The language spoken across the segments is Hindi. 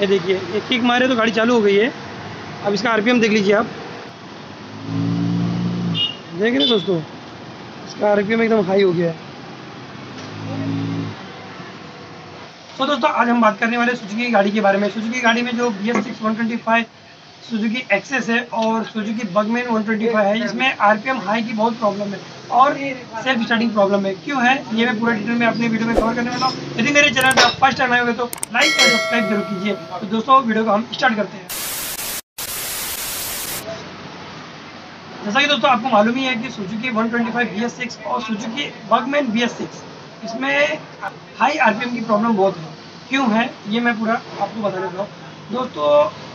ये देखिए, एक किक मारे तो गाड़ी चालू हो गई है। अब इसका आरपीएम देख लीजिए आप, देख रहे दोस्तों, इसका आरपीएम एकदम हाई हो गया है। तो दोस्तों आज हम बात करने वाले सुजुकी की गाड़ी के बारे में। सुजुकी की गाड़ी में जो BS6 125 सुजुकी एक्सेस है और सुजुकी बर्गमैन 125 है, इसमें आरपीएम हाई की बहुत प्रॉब्लम है और सेल्फ स्टार्टिंग प्रॉब्लम है। क्यों है ये मैं पूरा डिटेल में अपने वीडियो में कवर करने वाला हूँ। यदि मेरे चैनल पर आप फर्स्ट टाइम आए होंगे तो लाइक और सब्सक्राइब जरूर कीजिए। तो दोस्तों वीडियो को हम स्टार्ट करते हैं। जैसा कि दोस्तों आपको मालूम ही है कि सुजुकी 125 BS6 और सुजुकी बर्गमैन BS6, इसमें हाई आरपीएम की प्रॉब्लम बहुत है। क्यों है ये मैं पूरा आपको बताने वाला हूँ। दोस्तों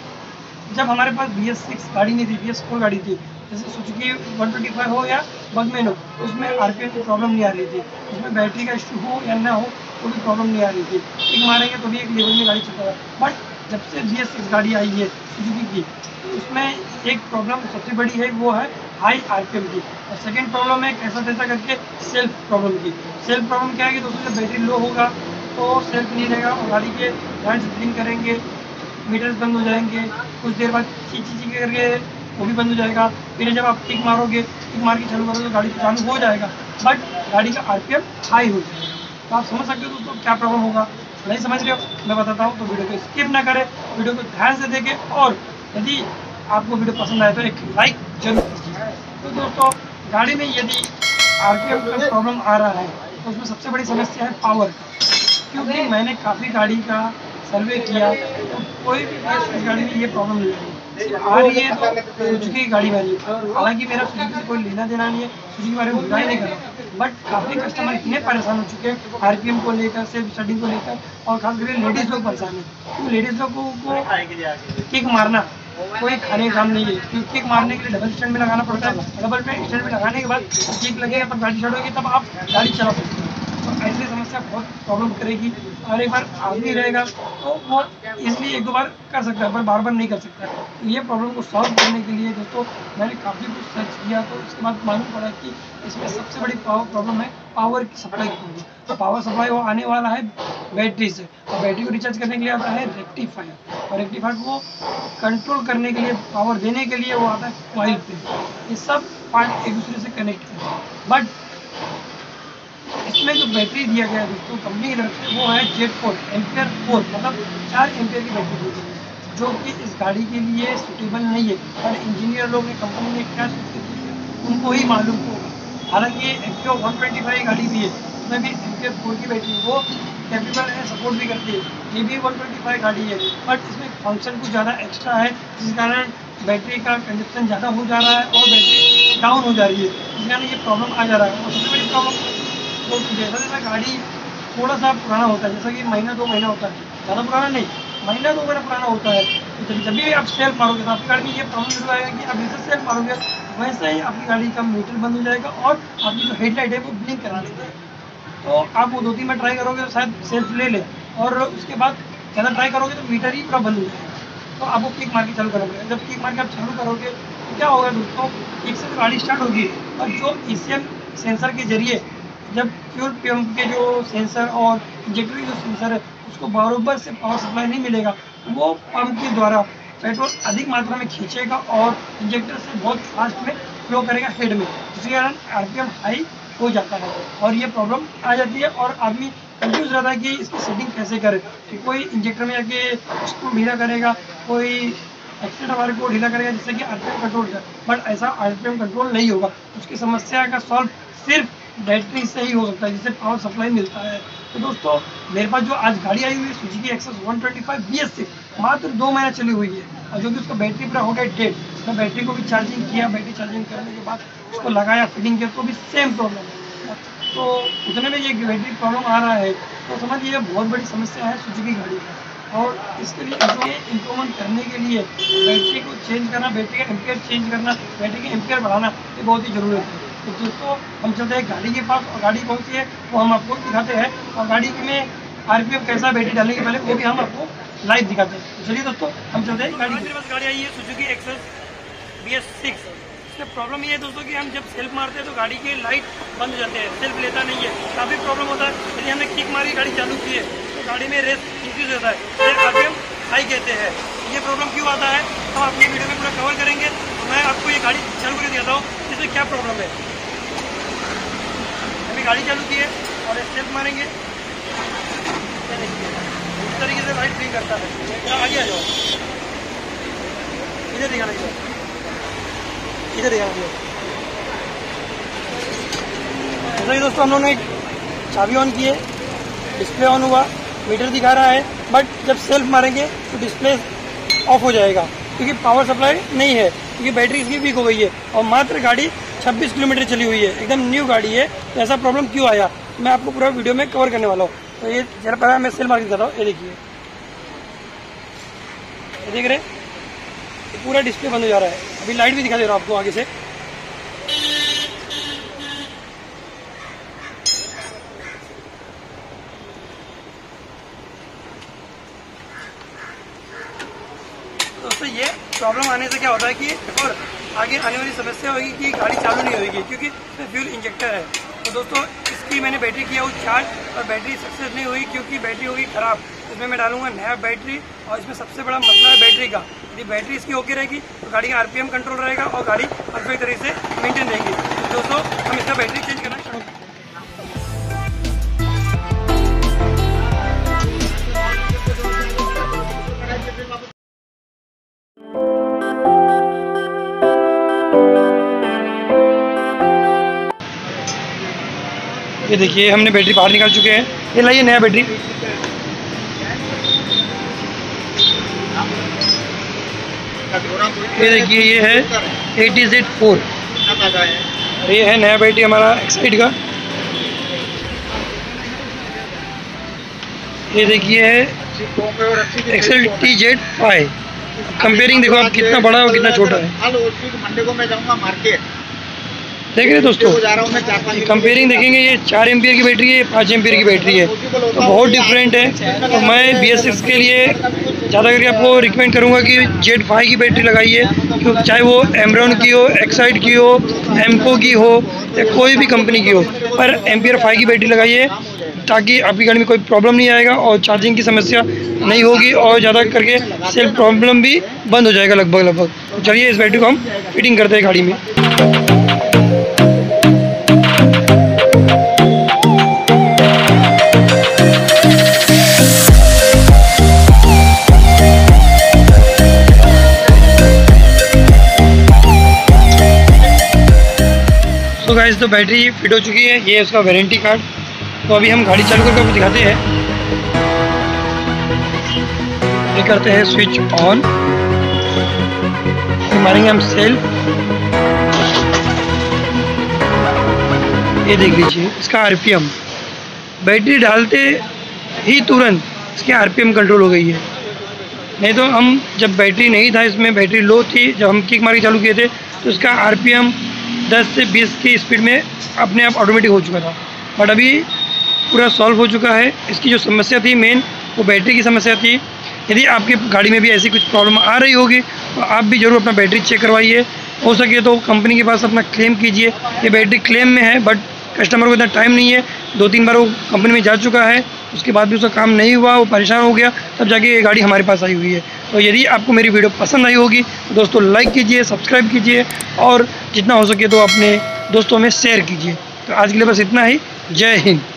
जब हमारे पास BS6 गाड़ी नहीं थी, BS4 गाड़ी थी, जैसे सुजुकी 125 हो या बर्गमैन हो, उसमें आरपीएम की प्रॉब्लम नहीं आ रही थी। उसमें बैटरी का इशू हो या ना हो तो भी प्रॉब्लम नहीं आ रही थी, एक मारेंगे तो भी एक लेवल में गाड़ी चलता है। बट जब से BS6 गाड़ी आई है सुजुकी की, उसमें एक प्रॉब्लम सबसे बड़ी है, वो है हाई आरपीएम की। और सेकेंड प्रॉब्लम है कैसा तैसा करके सेल्फ प्रॉब्लम की। सेल्फ प्रॉब्लम क्या है कि दोस्तों जब बैटरी लो होगा तो सेल्फ नहीं रहेगा और गाड़ी के हैंड्स ड्रिंक करेंगे, मीटर्स बंद हो जाएंगे, कुछ देर बाद चीची करके वो भी बंद हो जाएगा। फिर जब आप किक मारोगे, किक मार के चालू करोगे तो गाड़ी चालू हो जाएगा, बट गाड़ी का आरपीएम हाई हो जाएगा। तो आप समझ सकते हो दोस्तों क्या प्रॉब्लम होगा। नहीं समझ रहे हो, मैं बताता हूँ, तो वीडियो को स्किप ना करें, वीडियो को ध्यान से देखें और यदि आपको वीडियो पसंद आए तो एक लाइक जरूर कीजिए। तो दोस्तों गाड़ी में यदि आरपीएम का प्रॉब्लम आ रहा है तो उसमें सबसे बड़ी समस्या है पावर का। क्योंकि मैंने काफ़ी गाड़ी का सर्वे किया तो कोई भी गाड़ी में ये प्रॉब्लम नहीं आई, आ रही है तो सुजुकी की गाड़ी में आई है। हालांकि मेरा सुजुकी से कोई लेना देना नहीं है, सुजुकी के बारे में बुराई नहीं करता, बट काफ़ी कस्टमर इतने परेशान हो चुके हैं आरपीएम को लेकर, सेल्फ स्टार्टिंग को लेकर, और खास करके लेडीज़ लोग परेशान हैं। तो लेडीज़ लोगों को किक मारना कोई खाने काम नहीं है, क्योंकि किक मारने के लिए डबल स्टैंड में लगाना पड़ता है। डबल स्टैंड में लगाने के बाद किक लगेगा तब गाड़ी चढ़ोगी, तब आप गाड़ी चला सकते हैं। तो ऐसी समस्या बहुत प्रॉब्लम करेगी। और एक बार आदमी रहेगा तो वो इसलिए एक दो बार कर सकता है पर बार बार नहीं कर सकता। तो ये प्रॉब्लम को सॉल्व करने के लिए दोस्तों मैंने काफ़ी कुछ सर्च किया तो उसके बाद मालूम पड़ा कि इसमें सबसे बड़ी प्रॉब्लम है पावर की सप्लाई की। तो पावर सप्लाई वो आने वाला है बैटरी से, और बैटरी को रिचार्ज करने के लिए आता है रेक्टिफायर, और रेक्टिफायर को कंट्रोल करने के लिए, पावर देने के लिए वो आता है कॉइल पे। ये सब पार्ट एक दूसरे से कनेक्ट है। बट इसमें जो बैटरी दिया गया है दोस्तों कंपनी की तरफ से, वो है Z4 एम्पियर 4, मतलब 4 एम्पियर की बैटरी दी गई है, जो कि इस गाड़ी के लिए सूटेबल नहीं है। और इंजीनियर लोग ने कंपनी ने क्या सोच के उनको ही मालूम होगा। हालांकि एक्टिवा 125 गाड़ी भी है, उसमें भी एम्पियर 4 की बैटरी वो कैपेबल है, सपोर्ट भी करती है। ये भी 125 गाड़ी है, बट इसमें फंक्शन कुछ ज़्यादा एक्स्ट्रा है, जिस कारण बैटरी का कंजप्शन ज़्यादा हो जा रहा है और बैटरी डाउन हो जा रही है, जिस कारण ये प्रॉब्लम आ जा रहा है। और सबसे बड़ी प्रॉब्लम तो जैसा जैसा गाड़ी थोड़ा सा पुराना होता है, जैसा कि महीना दो महीना होता है, ज़्यादा पुराना नहीं, महीना दो महीना पुराना होता है, तो जब भी आप सेल्फ मारोगे तो आपकी गाड़ी में ये प्रॉब्लम आएगा कि आप जैसे सेल्फ मारोगे वैसे ही आपकी गाड़ी का मीटर बंद हो जाएगा और आपकी जो हेडलाइट है वो ब्लिंक करा देती है। तो आप वो 2-3 बार ट्राई करोगे तो शायद सेल्फ ले ले, और उसके बाद ज़्यादा ट्राई करोगे तो मीटर ही पूरा बंद हो जाएगा। तो आपको किक मार के चालू करना पड़ेगा। जब किक मार के आप चालू करोगे तो क्या होगा दोस्तों, एक से गाड़ी स्टार्ट होगी और जो ECM सेंसर के जरिए, जब फ्यूल पंप के जो सेंसर और इंजेक्टर के जो सेंसर है, उसको बराबर से पावर सप्लाई नहीं मिलेगा, वो पंप के द्वारा पेट्रोल अधिक मात्रा में खींचेगा और इंजेक्टर से बहुत फास्ट में फ्लो करेगा हेड में, जिसके कारण आरपीएम हाई हो जाता है और ये प्रॉब्लम आ जाती है। और आदमी कंफ्यूज रहता है कि इसकी सेटिंग कैसे करे, तो कोई इंजेक्टर में जाके उसको ढीला करेगा, कोई एक्सीटर वाले को ढीला करेगा, जिससे कि आरपीएम कंट्रोल हो। बट ऐसा आरपीएम कंट्रोल नहीं होगा, उसकी समस्या का सॉल्व सिर्फ बैटरी से ही हो सकता है, जिससे पावर सप्लाई मिलता है। तो दोस्तों मेरे पास जो आज गाड़ी आई हुई है सुजुकी एक्सेस 125 BS6, मात्र 2 महीना चली हुई है, और जो कि उसका बैटरी पूरा हो गया डेड। मैं बैटरी को भी चार्जिंग किया, बैटरी चार्जिंग करने के बाद उसको लगाया, फिटिंग किया तो भी सेम प्रॉब्लम है। तो उतने में ये बैटरी प्रॉब्लम आ रहा है, तो समझिए बहुत बड़ी समस्या है सुजुकी गाड़ी का। और इसके लिए इम्प्रूवमेंट करने के लिए बैटरी को चेंज करना, बैटरी का एम्पियर चेंज करना, बैटरी के एम्पियर बढ़ाना, ये बहुत ही ज़रूरी है। तो दोस्तों हम चलते हैं गाड़ी के पास, और गाड़ी कौन सी है वो हम आपको दिखाते हैं, और गाड़ी में आरपीएम कैसा बैटरी डालने के पहले वो भी हम आपको लाइव दिखाते हैं। चलिए दोस्तों हम चलते हैं गाड़ी के पास। गाड़ी आई है सुजुकी एक्सेस BS6। इसमें प्रॉब्लम ये है दोस्तों कि हम जब सेल्फ मारते हैं तो गाड़ी के लाइट बंद हो जाते हैं, सेल्फ लेता नहीं है, काफ़ी प्रॉब्लम होता है। यदि हमने किक मारी गाड़ी चालू की है तो गाड़ी में रेस इंक्रीज होता है, आरपीएम हाई कहते हैं। ये प्रॉब्लम क्यों आता है हम अपनी वीडियो में पूरा कवर करेंगे। तो मैं आपको ये गाड़ी चालू करके दिखाता हूँ इसमें क्या प्रॉब्लम है। अभी गाड़ी चालू की है और स्टेप मारेंगे इस तरीके से गाड़ी फ्री करता है। आगे आ जाओ, इधर दिखाना चाहिए, इधर दिखाना चाहिए। तो ये दोस्तों हम लोगों ने चाबी ऑन की है, डिस्प्ले ऑन हुआ, मीटर दिखा रहा है, बट जब सेल्फ मारेंगे तो डिस्प्ले ऑफ हो जाएगा क्योंकि पावर सप्लाई नहीं है, क्योंकि बैटरी इसकी वीक हो गई है। और मात्र गाड़ी 26 किलोमीटर चली हुई है, एकदम न्यू गाड़ी है। तो ऐसा प्रॉब्लम क्यों आया मैं आपको पूरा वीडियो में कवर करने वाला हूँ। तो ये जरा पता है मैं सेल्फ मार्किंग कर रहा हूँ, ये देखिए, ये देख रहे हैं, पूरा डिस्प्ले बंद हो जा रहा है। अभी लाइट भी दिखा दे रहा हूँ आपको आगे से। दोस्तों ये प्रॉब्लम आने से क्या होता है कि और आगे आने वाली समस्या होगी कि गाड़ी चालू नहीं होगी क्योंकि इसमें फ्यूल इंजेक्टर है। तो दोस्तों इसकी मैंने बैटरी किया वो चार्ज और बैटरी सक्सेस नहीं हुई क्योंकि बैटरी होगी ख़राब। इसमें मैं डालूंगा नया बैटरी और इसमें सबसे बड़ा मसला है बैटरी का। यदि बैटरी इसकी ओके रहेगी तो गाड़ी का RPM कंट्रोल रहेगा और गाड़ी परफेक्ट तरीके से मेनटेन रहेगी। तो दोस्तों हम इसका बैटरी चेंज करना शुरू करें। ये देखिए हमने बैटरी बाहर निकाल चुके हैं, ये लाइए नया बैटरी। ये देखिए ये है TZ4, ये है नया बैटरी हमारा एक्साइड का। ये देखिए है एक्सेल TZ5। कंपेयरिंग देखो आप कितना बड़ा है और कितना छोटा है, देख रहे दोस्तों। कंपेयरिंग देखेंगे ये 4 एम्पियर की बैटरी है, 5 एम्पियर की बैटरी है, तो बहुत डिफरेंट है। तो मैं BS6 के लिए ज़्यादा करके आपको रिकमेंड करूँगा कि TZ5 की बैटरी लगाइए, क्योंकि चाहे वो एमरॉन की हो, एक्साइड की हो, एमको की हो या कोई भी कंपनी की हो, पर एम्पियर 5 की बैटरी लगाइए ताकि आपकी गाड़ी में कोई प्रॉब्लम नहीं आएगा और चार्जिंग की समस्या नहीं होगी और ज़्यादा करके सेल्फ प्रॉब्लम भी बंद हो जाएगा लगभग लगभग। चलिए इस बैटरी को हम फिटिंग करते हैं गाड़ी में। गाइस तो बैटरी फिट हो चुकी है, ये उसका वारंटी कार्ड। तो अभी हम गाड़ी चालू करके आपको दिखाते हैं। ये करते हैं स्विच ऑन, तो मारेंगे हम सेल्फ। ये देख लीजिए इसका RPM, बैटरी डालते ही तुरंत इसके RPM कंट्रोल हो गई है। नहीं तो हम जब बैटरी नहीं था इसमें, बैटरी लो थी, जब हम किक मार के चालू किए थे तो इसका RPM 10 से 20 की स्पीड में अपने आप ऑटोमेटिक हो चुका था। बट अभी पूरा सॉल्व हो चुका है। इसकी जो समस्या थी मेन वो बैटरी की समस्या थी। यदि आपकी गाड़ी में भी ऐसी कुछ प्रॉब्लम आ रही होगी तो आप भी ज़रूर अपना बैटरी चेक करवाइए, हो सके तो कंपनी के पास अपना क्लेम कीजिए। ये बैटरी क्लेम में है बट कस्टमर को इतना टाइम नहीं है, 2-3 बार वो कंपनी में जा चुका है, उसके बाद भी उसका काम नहीं हुआ, वो परेशान हो गया, तब जाके ये गाड़ी हमारे पास आई हुई है। तो यदि आपको मेरी वीडियो पसंद आई होगी तो दोस्तों लाइक कीजिए, सब्सक्राइब कीजिए और जितना हो सके तो अपने दोस्तों में शेयर कीजिए। तो आज के लिए बस इतना ही। जय हिंद।